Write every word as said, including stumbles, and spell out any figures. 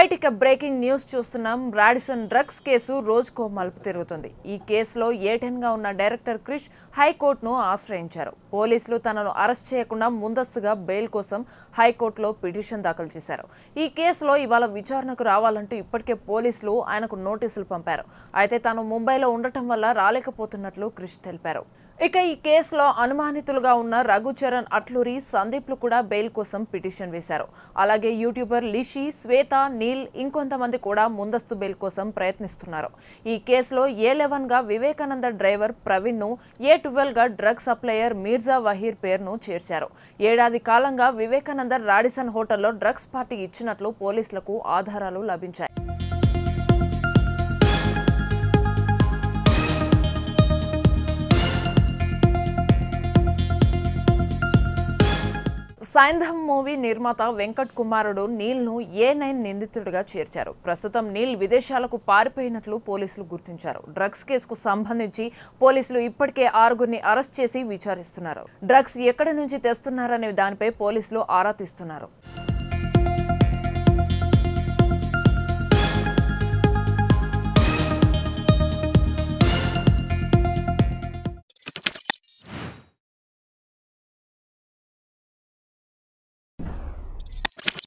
Right ఇక breaking news చూస్తున్నాం. Radisson drugs case రోజుకో మలుపు తిరుగుతుంది. ఈ కేసులో ఏ పది గా ఉన్న డైరెక్టర్ క్రిష్ హైకోర్టును ఆశ్రయించారు. పోలీసులు తనను అరెస్ట్ చేయకుండా ముందస్తుగా బెయిల్ కోసం హైకోర్టులో పిటిషన్ దాఖలు చేశారు. ఈ కేసులో ఇవాళ విచారణకు రావాలంటూ ఇప్పటికే పోలీసులు ఆయనకు నోటీసులు పంపారు. అయితే తాను ముంబైలో ఉండటం వల్ల రాలేకపోతున్నట్లు క్రిష్ తెలిపారు. ఇక ఈ కేసులో అనుమానితులుగా ఉన్న రఘుచరణ్, అట్లూరి, సందీప్లు కూడా బెయిల్ కోసం పిటిషన్ వేశారు. అలాగే యూట్యూబర్ లిషి, శ్వేత, నీల్ ఇంకొంతమంది కూడా ముందస్తు బెయిల్ కోసం ప్రయత్నిస్తున్నారు. ఈ కేసులో ఏ పదకొండు గా వివేకానంద డ్రైవర్ ప్రవీణ్ను, ఏ పన్నెండు గా డ్రగ్ సప్లయర్ మీర్జా వహీర్ పేరును చేర్చారు. ఏడాది కాలంగా వివేకానంద రాడిసన్ హోటల్లో డ్రగ్స్ పార్టీ ఇచ్చినట్లు పోలీసులకు ఆధారాలు లభించాయి. సైంధం మూవీ నిర్మాత వెంకట్ కుమారుడు నీల్ను ఏ తొమ్మిది నిందితుడిగా చేర్చారు. ప్రస్తుతం నీల్ విదేశాలకు పారిపోయినట్లు పోలీసులు గుర్తించారు. డ్రగ్స్ కేసుకు సంబంధించి పోలీసులు ఇప్పటికే ఆరుగురిని అరెస్ట్ చేసి విచారిస్తున్నారు. డ్రగ్స్ ఎక్కడి నుంచి తెస్తున్నారనే దానిపై పోలీసులు ఆరా తీస్తున్నారు.